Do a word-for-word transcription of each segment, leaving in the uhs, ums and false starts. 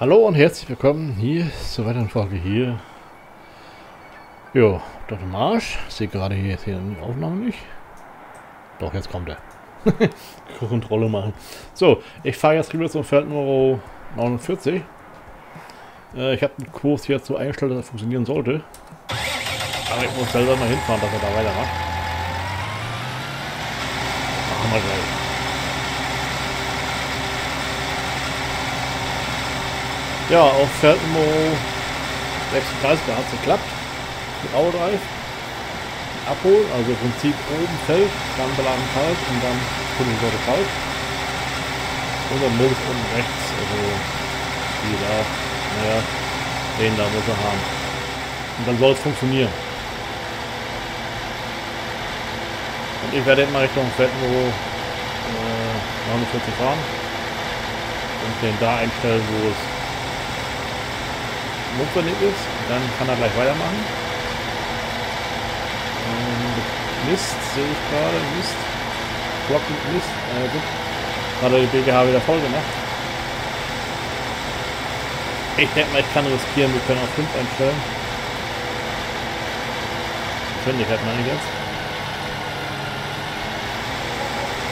Hallo und herzlich willkommen hier zur weiteren Folge hier. Jo, Doktor Marsch. Ich sehe gerade hier jetzt hier die Aufnahme nicht. Doch, jetzt kommt er. Kontrolle machen. So, ich fahre jetzt rüber zum Feldmoro neunundvierzig. Äh, ich habe den Kurs jetzt so eingestellt, dass er funktionieren sollte. Aber ich muss selber mal hinfahren, dass er da weitermacht. Machen wir gleich. Ja, auf Feldmoro sechsunddreißig hat es geklappt. Mit A O drei. Abholen, also im Prinzip oben Feld, dann beladen kalt und dann fünf Leute kalt. Und dann muss unten rechts, also die da, naja, den da muss er haben. Und dann soll es funktionieren. Und ich werde jetzt mal Richtung Feldmoro äh, neunundvierzig fahren. Und den da einstellen, wo es notwendig ist, dann kann er gleich weitermachen. Ähm, Mist, sehe ich gerade, Mist. Block mit Mist, äh, gut. Hat er die B G H wieder voll gemacht. Ich denke mal, ich kann riskieren, wir können auf fünf einstellen. Natürlich hat man nicht jetzt.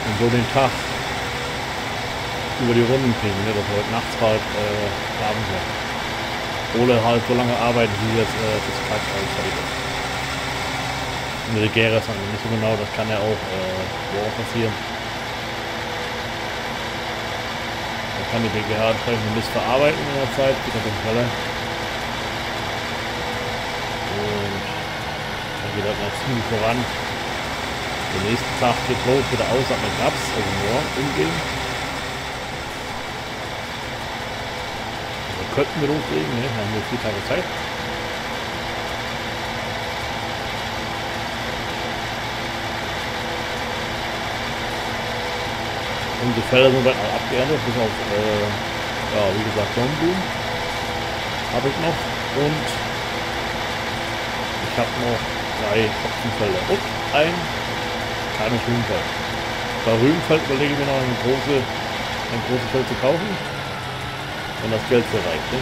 Und so den Tag über die Runden kriegen, ne? Das heute nachts halt äh, abends werden. Oder halt so lange arbeiten, wie jetzt äh, das Quatsch ausfällt. Eine Regera ist eigentlich nicht so genau, das kann ja auch, äh, wo auch passieren. Da kann die B G H entsprechend ein bisschen verarbeiten in der Zeit, geht das schneller. Und dann geht das noch ziemlich voran. Den nächsten Tag geht los, wieder aus, ab mit Naps, also morgen umgehen. Könnten wir loslegen, ne? Haben wir vier Tage Zeit. Unsere Felder sind dann alle abgeerntet, bis auf, äh, ja, wie gesagt, Sonnenblumen habe ich noch und ich habe noch drei Hopfenfelder und ein kleines Rübenfeld. Bei Rübenfeld überlege ich mir noch eine große, ein großes Feld zu kaufen. Wenn das Geld so reicht. Ne?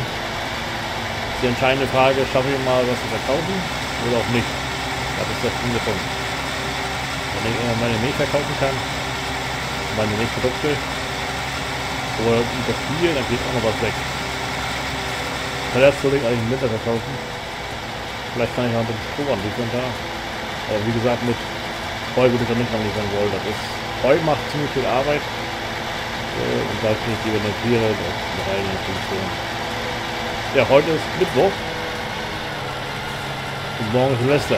Die entscheidende Frage, schaffe ich mal was zu verkaufen oder auch nicht? Das ist das Ende von. Wenn ich immer meine Milch verkaufen kann, meine Milchprodukte oder das Bier, dann geht auch noch was weg. Vielleicht würde ich eigentlich im Winter verkaufen. Vielleicht kann ich noch ein bisschen Stroh anliefern da. Aber wie gesagt, mit Heu würde ich da nicht anliefern wollen. Das ist, Heu macht ziemlich viel Arbeit. Und da kann ich die Tiere rein funktionieren. Ja, heute ist Mittwoch und morgen ist Silvester.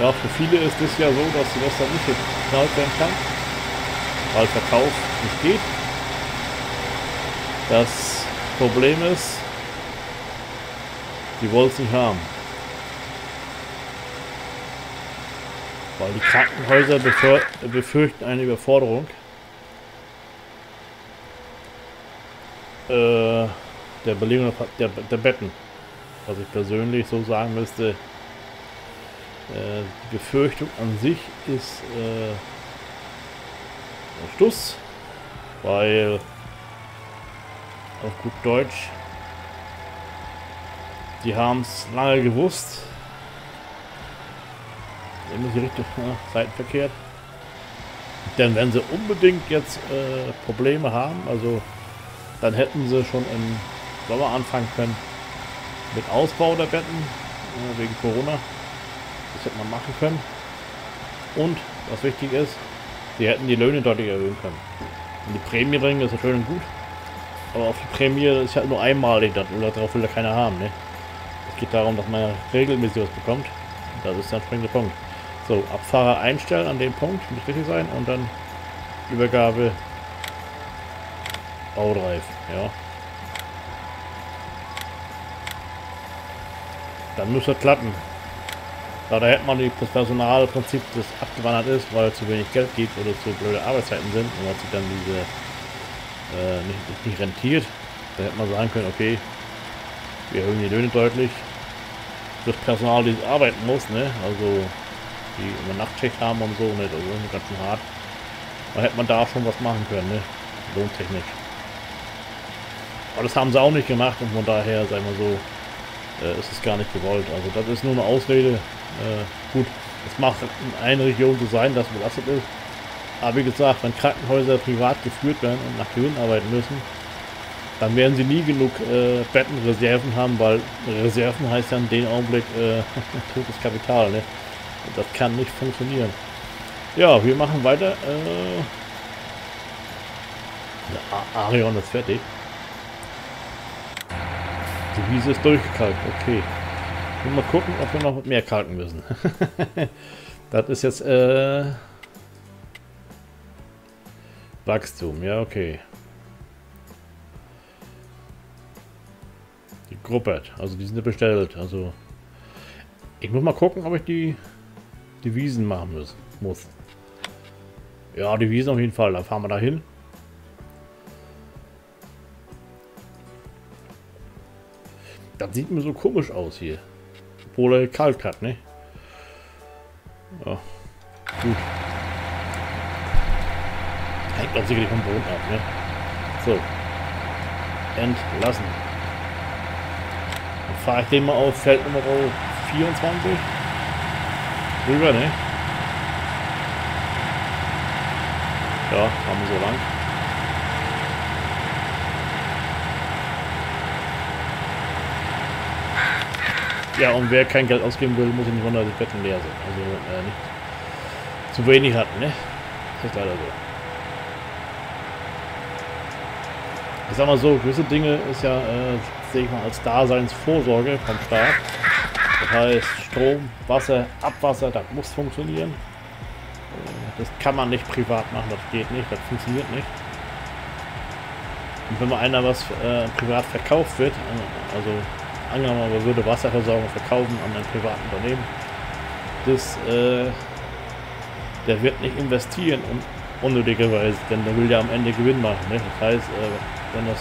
Ja, für viele ist es ja so, dass Silvester nicht geknallt werden kann, weil Verkauf nicht geht. Das Problem ist, die wollen es nicht haben. Weil die Krankenhäuser befürchten eine Überforderung äh, der Belegung der, der Betten. Was ich persönlich so sagen müsste, äh, die Befürchtung an sich ist äh, ein Stuss, weil auf gut Deutsch, die haben es lange gewusst. Immer die Richtung seitenverkehrt, denn wenn sie unbedingt jetzt äh, Probleme haben, also dann hätten sie schon im Sommer anfangen können mit Ausbau der Betten, äh, wegen Corona, das hätte man machen können und was wichtig ist, sie hätten die Löhne deutlich erhöhen können und die Prämie bringen, das ist schön und gut, aber auf die Prämie ist halt nur einmalig, darauf will ja keiner haben, ne? Es geht darum, dass man regelmäßig was bekommt, das ist der springende Punkt. So, Abfahrer einstellen an dem Punkt, muss richtig sein, und dann Übergabe Baureif, ja. Dann müsste es klappen. Da, da hätte man das Personalprinzip, das abgewandert ist, weil zu wenig Geld gibt oder zu blöde Arbeitszeiten sind und weil sich dann diese äh, nicht, nicht rentiert. Da hätte man sagen können, okay, wir erhöhen die Löhne deutlich. Das Personal, das arbeiten muss, ne, also die immer Nachtschicht haben und so, ne, also ganz schön hart. Da hätte man da schon was machen können, ne, lohntechnisch. Aber das haben sie auch nicht gemacht und von daher, sagen wir so, äh, ist es gar nicht gewollt. Also das ist nur eine Ausrede. Äh, gut, es mag in einer Region so sein, dass belastet ist. Aber wie gesagt, wenn Krankenhäuser privat geführt werden und nach Gewinn arbeiten müssen, dann werden sie nie genug äh, Bettenreserven haben, weil Reserven heißt ja in dem Augenblick äh, totes Kapital. Ne? Das kann nicht funktionieren. Ja, wir machen weiter. Äh ja, Arion ist fertig. Die Wiese ist durchgekalkt. Okay. Mal gucken, ob wir noch mehr kalken müssen. Das ist jetzt äh Wachstum. Ja, okay. Die Gruppert. Also die sind ja bestellt. Also ich muss mal gucken, ob ich die, die Wiesen machen muss. muss. Ja, die Wiesen auf jeden Fall. Da fahren wir da hin. Das sieht mir so komisch aus hier. Obwohl er gekalt hat, ne? Ja, gut. Hängt doch sicherlich vom Boden ab, ne? So. Entlassen. Dann fahre ich den mal auf Feldmoro vierundzwanzig. Rüber, ne? Ja, haben wir so lang. Ja, und wer kein Geld ausgeben will, muss nicht wundern, dass die Betten leer sind. Also äh, nicht zu wenig hatten, ne? Das ist leider so. Ich sag mal so, gewisse Dinge ist ja, äh, sehe ich mal, als Daseinsvorsorge vom Staat. Das heißt, Strom, Wasser, Abwasser, das muss funktionieren. Das kann man nicht privat machen, das geht nicht, das funktioniert nicht. Und wenn mal einer was äh, privat verkauft wird, also angenommen, man würde Wasserversorgung verkaufen an ein privaten Unternehmen, das, äh, der wird nicht investieren, um, unnötigerweise, denn der will ja am Ende Gewinn machen. Ne? Das heißt, äh, wenn das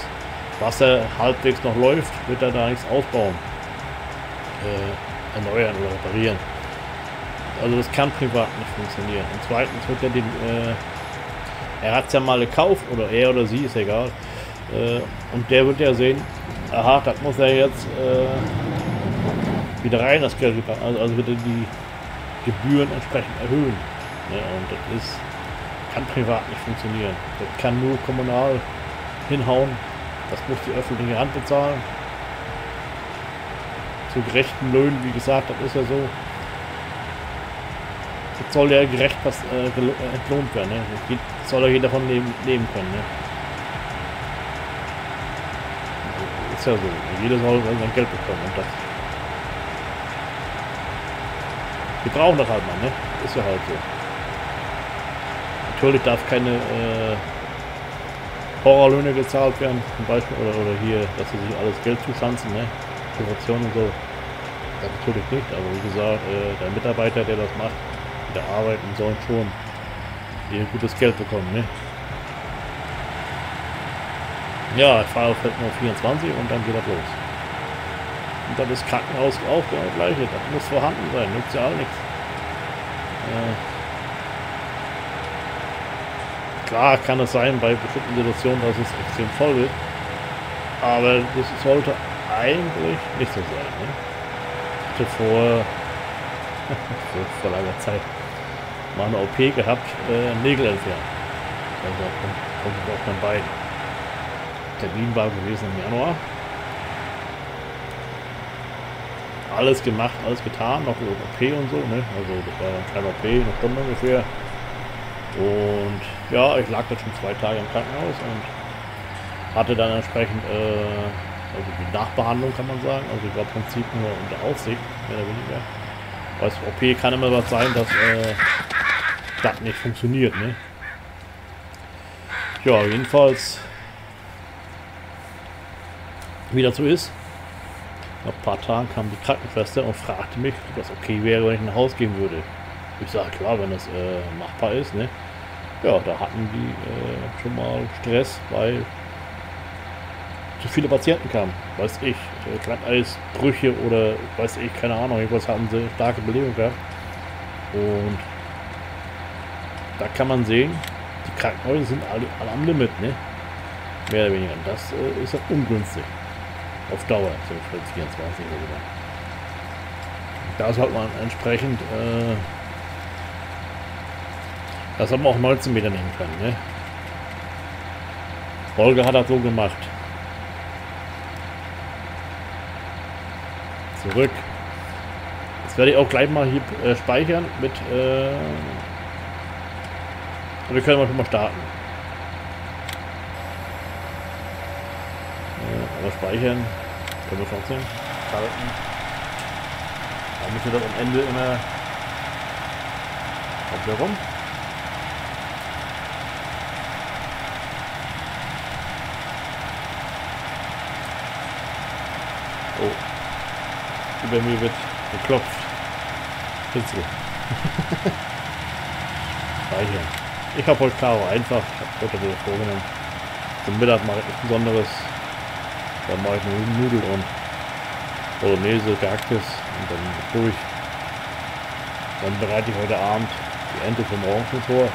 Wasser halbwegs noch läuft, wird er da nichts aufbauen, äh, erneuern oder reparieren. Also das kann privat nicht funktionieren. Und zweitens wird er den, äh, er hat es ja mal gekauft, oder er oder sie, ist egal, äh, und der wird ja sehen, aha, das muss er jetzt äh, wieder rein, das Geld, also, also wird er die Gebühren entsprechend erhöhen. Ne? Und das ist, kann privat nicht funktionieren. Das kann nur kommunal hinhauen. Das muss die öffentliche Hand bezahlen. Zu gerechten Löhnen, wie gesagt, das ist ja so. Das soll ja gerecht was, äh, entlohnt werden. Ne? Das soll ja jeder davon leben, leben können. Ne? Ist ja so. Jeder soll sein Geld bekommen und das. Wir brauchen das halt mal, ne? Ist ja halt so. Natürlich darf keine äh, Horrorlöhne gezahlt werden, zum Beispiel, oder, oder hier, dass sie sich alles Geld zuschanzen, ne? Korruption und so. Das natürlich nicht, aber wie gesagt, äh, der Mitarbeiter, der das macht, der arbeiten soll, schon ihr gutes Geld bekommen, ne? Ja, ich fahre auf vierundzwanzig und dann geht das los. Und dann ist Krankenhaus auch genau das gleiche. Das muss vorhanden sein, nützt ja auch nichts. Äh, klar kann es sein, bei bestimmten Situationen, dass es extrem voll wird. Aber das sollte eigentlich nicht so sein. Ne? Ich hatte vor, vor langer Zeit mal eine O P gehabt, äh, Nägel entfernt. Also kommt auch mein Bein. Termin war gewesen im Januar. Alles gemacht, alles getan, noch O P und so, ne? Also das war ein kleiner O P, eine Stunde ungefähr. Und ja, ich lag da schon zwei Tage im Krankenhaus und hatte dann entsprechend äh, also die Nachbehandlung, kann man sagen. Also ich war im Prinzip nur unter Aufsicht, mehr oder weniger. Weißt du, O P kann immer was sein, dass äh, das nicht funktioniert, ne? Ja, jedenfalls. Wie dazu ist, nach ein paar Tagen kam die Krankenschwester und fragte mich, ob das okay wäre, wenn ich nach Hause gehen würde. Ich sage, klar, wenn das äh, machbar ist, ne? Ja, da hatten die äh, schon mal Stress, weil zu viele Patienten kamen, weiß ich, Glatteisbrüche oder weiß ich, keine Ahnung, irgendwas hatten sie, starke Belegung gehabt. Und da kann man sehen, die Krankenhäuser sind alle, alle am Limit, ne? Mehr oder weniger. Das äh, ist ja ungünstig. Auf Dauer, so vierundzwanzig oder so. Da sollte man entsprechend, äh, das sollte man auch neunzehn Meter nehmen können, ne? Holger hat das so gemacht. Zurück. Das werde ich auch gleich mal hier äh, speichern mit, äh, und wir können mal schon mal starten. Ja, aber speichern können wir trotzdem. Starten. Dann müssen wir doch am Ende immer. Kommt der rum? Oh. Über mir wird geklopft. Findest du? Speichern. Ich habe heute Karo einfach. Ich habe heute wieder vorgenommen. Zum Mittag mache ich nichts Besonderes. Dann mache ich nur Nudeln und Bolognese, gehacktes. Und dann durch. Dann bereite ich heute Abend die Ente vom Orangen vor.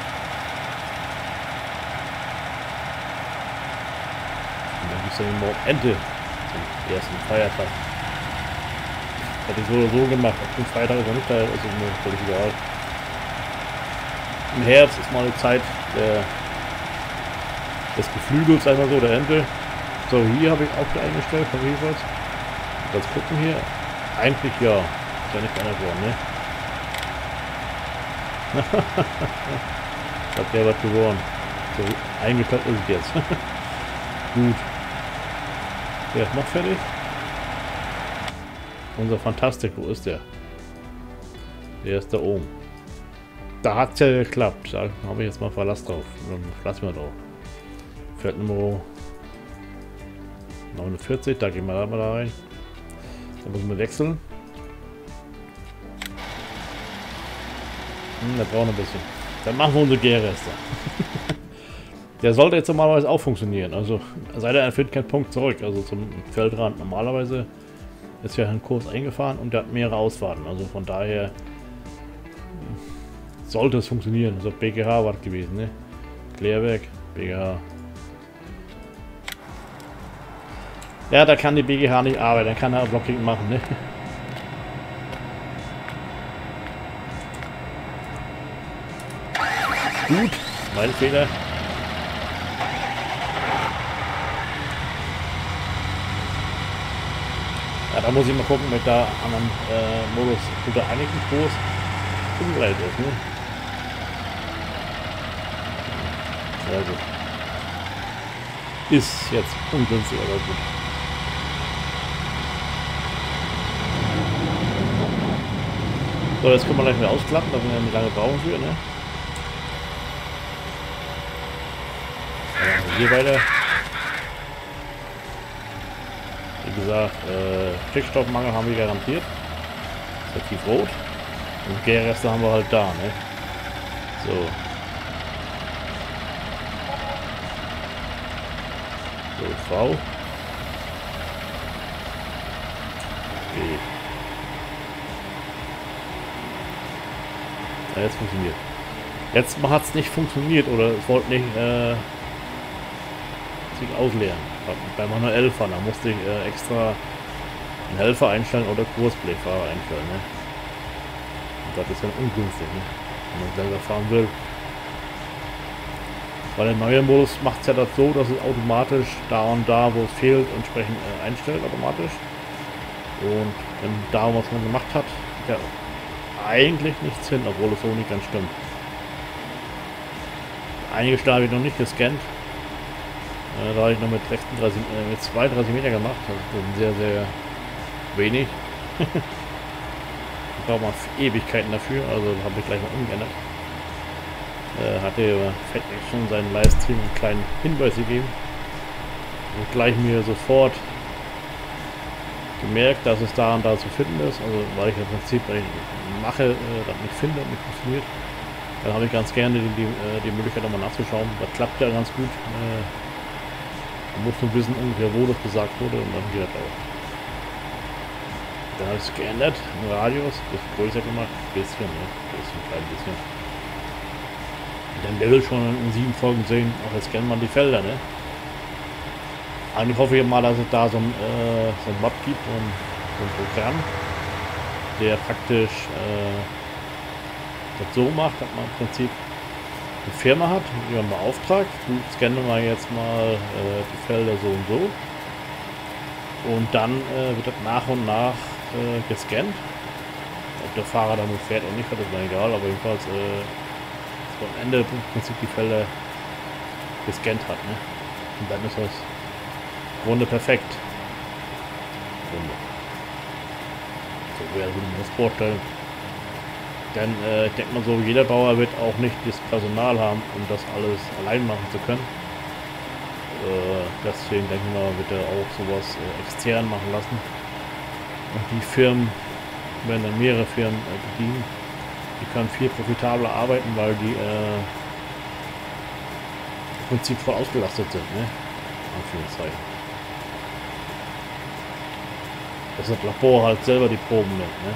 Und dann gibt es dann morgen Ente zum ersten Feiertag. Hätte ich so oder so gemacht. Ob den Freitag oder nicht, da ist es mir völlig egal. Im Herbst ist mal eine Zeit der, des Geflügels, einmal so, der Ente. So, hier habe ich auch eingestellt, von jeweils. Das gucken hier. Eigentlich ja, ist ja nicht anders geworden, ne? Hat der was geworden. So eingeklappt ist es jetzt. Gut. Der ist noch fertig. Unser Fantastik, wo ist der? Der ist da oben. Da hat es ja geklappt. Da habe ich jetzt mal Verlass drauf. Verlass mal drauf. Feldmoro neunundvierzig, da gehen wir da mal rein. Da müssen wir wechseln. Hm, der braucht ein bisschen. Dann machen wir unsere Gärreste. Der sollte jetzt normalerweise auch funktionieren. Also, sei der, er findet keinen Punkt zurück. Also zum Feldrand. Normalerweise ist ja ein Kurs eingefahren und der hat mehrere Ausfahrten. Also von daher sollte es funktionieren. Also B G H war das gewesen, ne? Klärwerk, B G H. Ja, da kann die B G H nicht arbeiten, da kann er Blocking machen, ne? Gut, mein Fehler. Ja, da muss ich mal gucken, mit da an einem äh, Modus unter einigen Kurs umgeleitet ist, ne? Sehr gut. Ist jetzt ungünstig, aber gut. So, jetzt können wir gleich wieder ausklappen, da wir ja nicht lange brauchen für, ne? Also hier weiter. Wie gesagt, äh, Stickstoffmangel haben wir garantiert. Das ist tief rot. Und Gärreste haben wir halt da, ne? So. So, V. Okay. Jetzt funktioniert. Jetzt hat es nicht funktioniert oder es wollte nicht äh, sich ausleeren. Bei manuell fahren, da musste ich äh, extra einen Helfer einstellen oder CoursePlay-Fahrer einstellen. Ne? Und das ist dann ungünstig, ne? Wenn man selber fahren will. Bei dem neuen Modus macht es ja das so, dass es automatisch da und da, wo es fehlt, entsprechend äh, einstellt automatisch. Und wenn da, was man gemacht hat, ja, eigentlich nichts hin, obwohl es so nicht ganz stimmt. Einige Stahl habe ich noch nicht gescannt. Äh, da habe ich noch mit, sechsunddreißig, äh, mit zweiunddreißig Meter gemacht. Das ist sehr, sehr wenig. Ich brauche mal Ewigkeiten dafür, also habe ich gleich mal umgeändert. Äh, hatte äh, Fett schon seinen Livestream einen kleinen Hinweis gegeben. Und gleich mir sofort gemerkt, dass es da und da zu finden ist, also weil ich im Prinzip wenn ich mache, äh, das nicht finde und nicht funktioniert, dann habe ich ganz gerne die, die, die Möglichkeit nochmal nachzuschauen, das klappt ja ganz gut, äh, man muss nur wissen ungefähr wo das gesagt wurde und dann geht das auch. Dann habe ich es geändert, im Radius, das größer gemacht, ein bisschen, ne? ein bisschen, ein klein bisschen. Und dann will ich schon in sieben Folgen sehen, auch jetzt kennen man die Felder, ne? Eigentlich hoffe ich mal, dass es da so ein, äh, so ein Mod gibt und so ein Programm, der praktisch äh, das so macht, dass man im Prinzip eine Firma hat, die man beauftragt. Gut, scannen wir jetzt mal äh, die Felder so und so. Und dann äh, wird das nach und nach äh, gescannt. Ob der Fahrer damit fährt oder nicht, das ist mir egal, aber jedenfalls äh, dass am Ende im Prinzip die Felder gescannt hat. Ne? Und dann ist das Runde perfekt. Runde. So wäre das vorstellen. Denn äh, ich denke mal so, jeder Bauer wird auch nicht das Personal haben, um das alles allein machen zu können. Äh, deswegen denke ich mal, wird er auch sowas äh, extern machen lassen. Und die Firmen, werden dann mehrere Firmen äh, bedienen, die können viel profitabler arbeiten, weil die äh, im Prinzip voll ausgelastet sind. Ne? Anführungszeichen. Dass das Labor halt selber die Proben nimmt. Ne?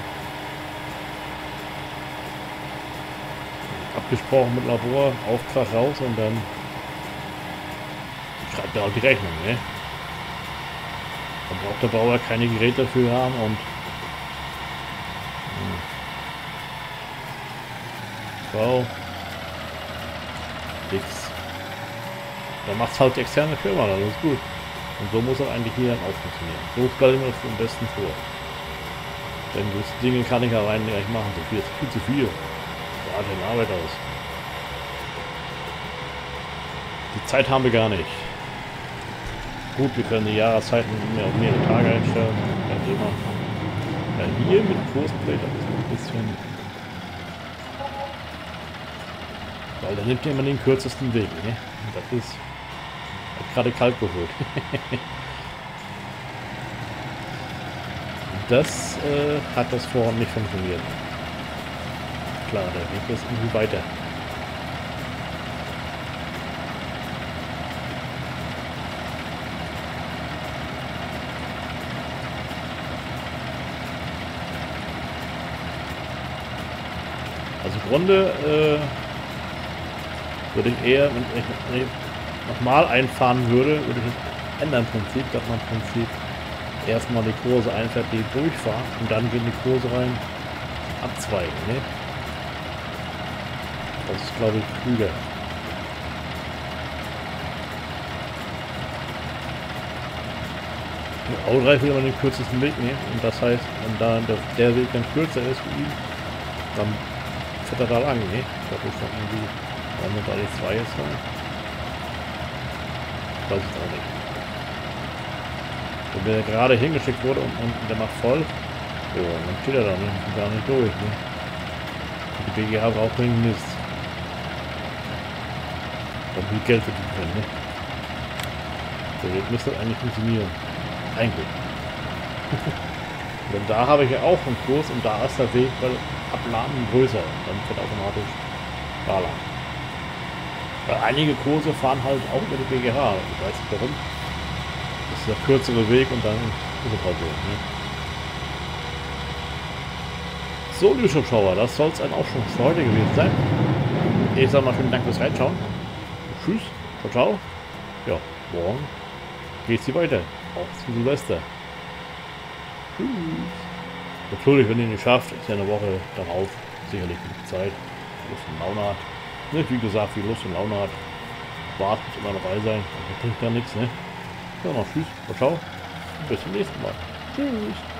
Abgesprochen mit Labor, Auftrag raus und dann schreibt er auch die Rechnung. Ne? Dann braucht der Bauer keine Geräte dafür haben und wow. Nix. Dann macht es halt die externe Firma, dann ist gut. Und so muss das eigentlich hier dann auch funktionieren. So stelle ich mir das am besten vor. Denn diese Dinge kann ich ja rein gleich machen. So viel ist viel zu viel. Da hat eine Arbeit aus. Die Zeit haben wir gar nicht. Gut, wir können die Jahreszeiten mehr auf mehrere Tage einstellen. Ganz immer. Ja, hier mit CoursePlay, das ist ein bisschen. Weil da nimmt ihr immer den kürzesten Weg. Ne? Das ist. Gerade kalt geholt. Das äh, hat das vorhin nicht funktioniert. Klar, der Weg ist irgendwie weiter. Also im Grunde äh, würde ich eher mit, nee, nochmal einfahren würde, würde ich das ändern im Prinzip, dass man im Prinzip erstmal die Kurse einfährt, die durchfahren und dann gehen die Kurse rein abzweigen. Ne? Das ist glaube ich klüger. Mit A O drei will man den kürzesten Weg nehmen und das heißt, wenn da der Weg dann kürzer ist für ihn, dann fährt er da lang. Ne? Das ist dann irgendwie, wenn wir da die zwei jetzt haben. Weiß ich auch nicht. Wenn der gerade hingeschickt wurde und, und der macht voll, ja, dann steht er da nicht, gar nicht durch. Ne? Die B G H braucht dringend Mist. Und viel Geld verdienen können. Ne? So, jetzt müsste das eigentlich funktionieren. Eigentlich. Denn da habe ich ja auch einen Kurs und da ist der Weg weil abladen größer. Dann wird automatisch da lang. Weil einige Kurse fahren halt auch über die B G H, ich weiß nicht warum. Das ist der kürzere Weg und dann ist es halt so. Ne? So, liebe Zuschauer, das soll es dann auch schon für heute gewesen sein. Ich sage mal vielen Dank fürs Reinschauen. Tschüss, ciao, ciao. Ja, morgen geht's hier weiter, auch zu Silvester. Tschüss. Natürlich, wenn ihr nicht schafft, ist ja eine Woche darauf sicherlich genug Zeit. Ein Launat. Ne, wie gesagt, wie Lust und Laune hat, war es immer dabei sein, da bringt ja nichts, ne? Ja, noch tschüss, ciao, bis zum nächsten Mal. Tschüss.